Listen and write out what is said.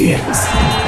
is.